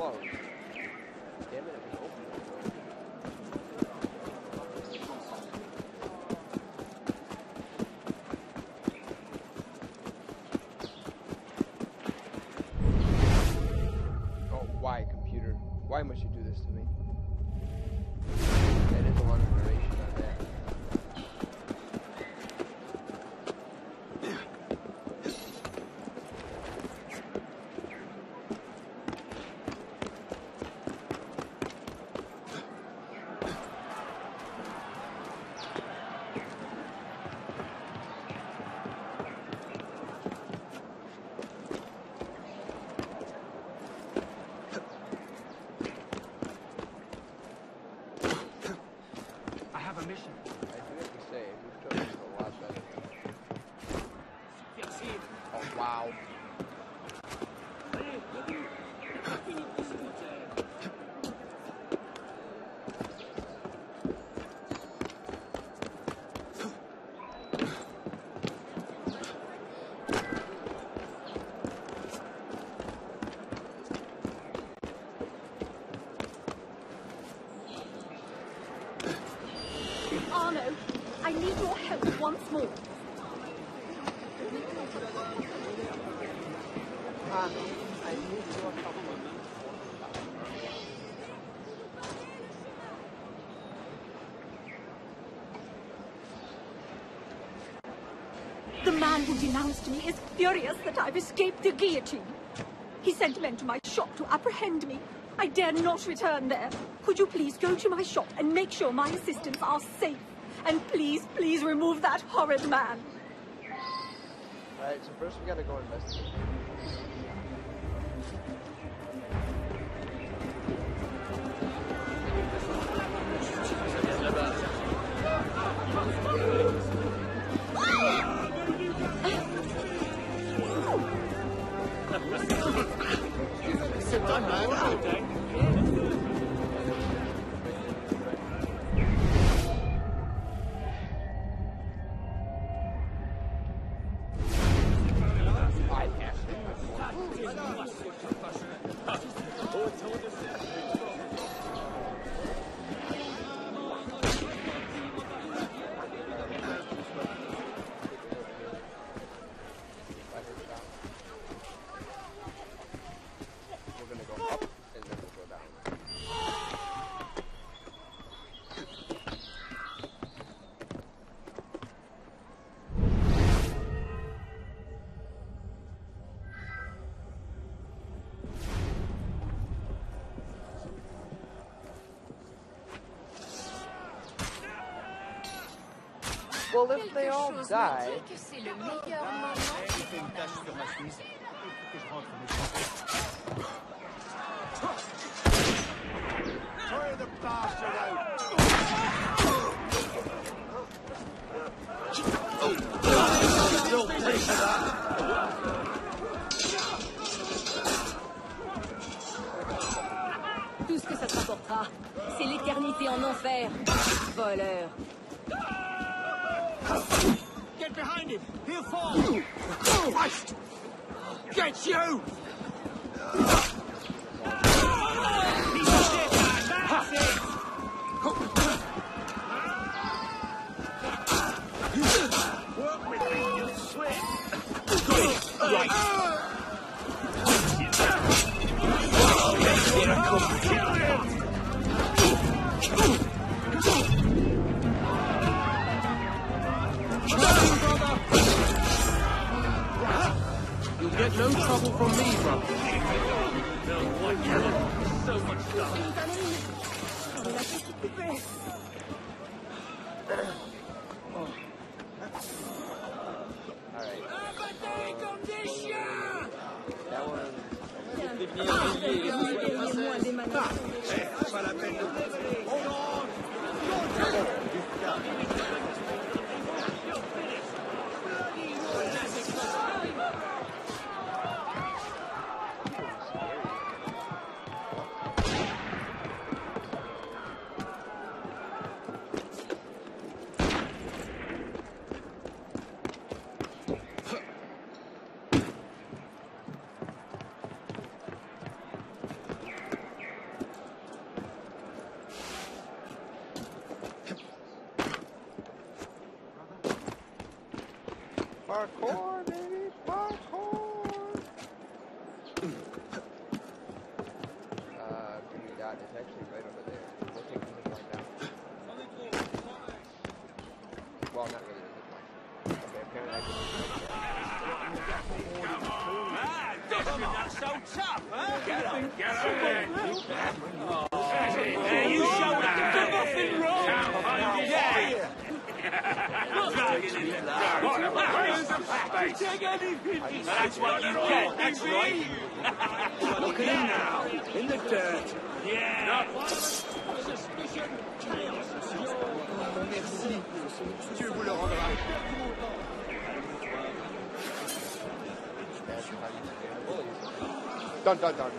closed. Damn it, it was open. Oh, why, computer? Why must you do this to me? That is a lot of narration on that. I need your help once more. I need your help. The man who denounced me is furious that I've escaped the guillotine. He sent men to my shop to apprehend me. I dare not return there. Could you please go to my shop and make sure my assistants are safe? And please, please remove that horrid man. Alright, so first we gotta go investigate. Well, if they all die... Throw the bastard out! You'll pay for that! Tout ce que ça te rapportera, c'est l'éternité en enfer, voleur. Get behind him! He'll fall! Christ! Get you! He's dead, man! That's it! Work with me, you'll swim! Right! Here I come! Kill him! Get no trouble from me, brother. So much stuff. Parkour, baby, parkour! Give me that, it's actually right over there. We'll take the zip line down. Well, not really the zip line. Okay, apparently I can. Come on! Man, this is not so tough, huh? Get up, get up! Hey, you show up to do nothing wrong! Yeah! That's what you get, that's right. Look at him now, in the dirt. Yeah. Suspicion. Merci. Dieu vous le rendra. Done, done, done.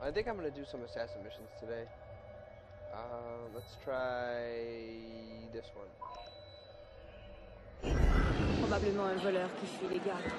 I think I'm gonna do some assassin missions today. Let's try this one. Probablement un voleur qui fuit les gardes.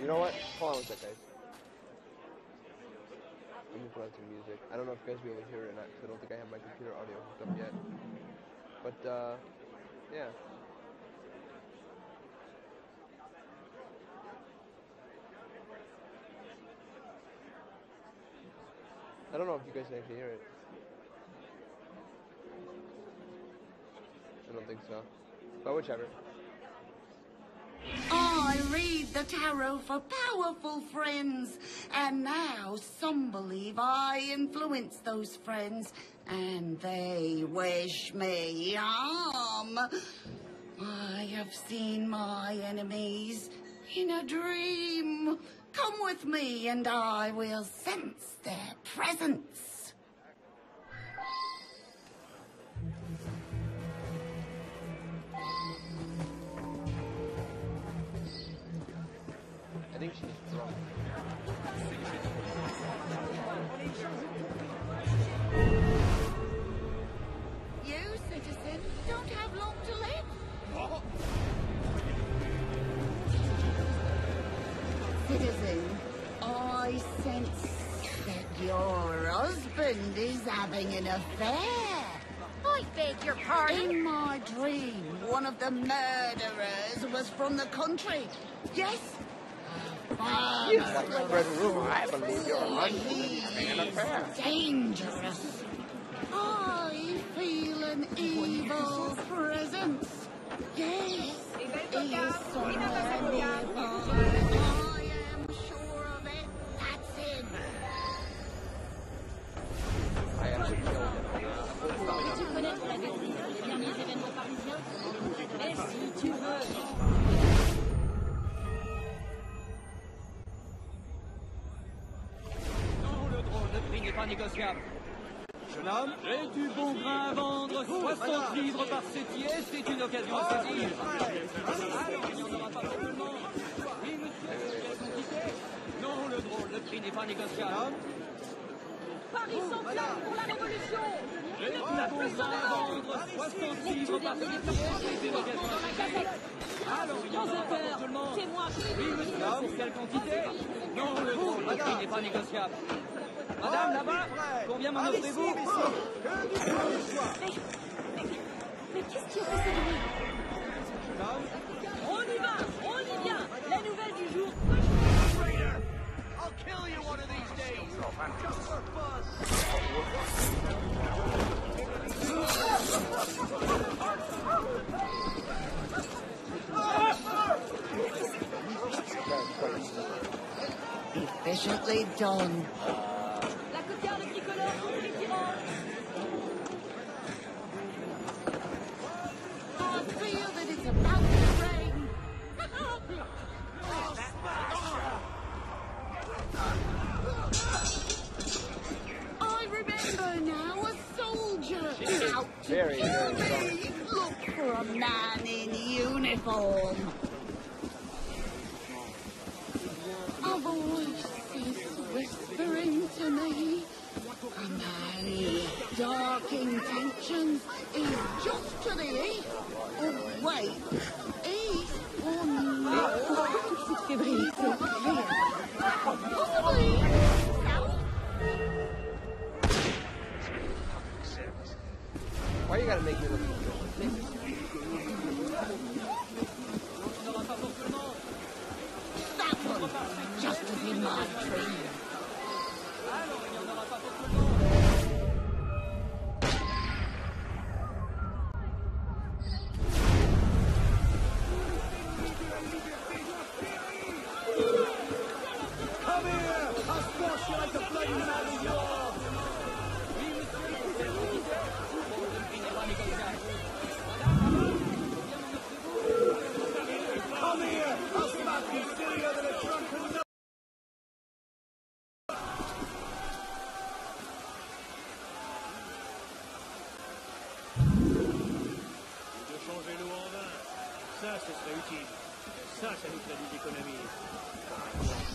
You know what? Hold on with that, guys. Let me put on some music. I don't know if you guys will be able to hear it or not, because I don't think I have my computer audio hooked up yet. But, yeah. I don't know if you guys can actually hear it. I don't think so. But whichever. I read the tarot for powerful friends, and now some believe I influence those friends, and they wish me harm. I have seen my enemies in a dream. Come with me, and I will sense their presence. I think she's drunk. citizen, I sense that your husband is having an affair. I beg your pardon? In my dream, one of the murderers was from the country. Yes? I believe your husband is having an affair. Dangerous. I feel an evil presence. Yes. He is somewhere nearby. I am sure of it. That's him. I am to kill him. Si tu connais la destinée des derniers événements parisiens, mais si tu veux... négociable. Jeune homme, j'ai du bon grain à vendre. 60 livres par cétier, c'est une occasion à saisir. Alors, il n'y en aura pas pour tout le monde. Oui, monsieur, non, le drôle, le prix n'est pas négociable. Paris s'enflamme pour la révolution. J'ai du bon grain à vendre. 60 livres par cétier, c'est une occasion à saisir. Alors, il n'y en aura pas pour tout le monde. Oui, monsieur, pour quelle quantité? Non, le drôle, le prix n'est pas négociable. Madame, là-bas, combien m'en offrez-vous? Mais qu'est-ce qui a fait cette nuit? On y va, on y vient. La nouvelle du jour. I'll kill you one of these days. Just for fun. Efficiently done. Ça, ce serait utile. Ça nous crée des économies.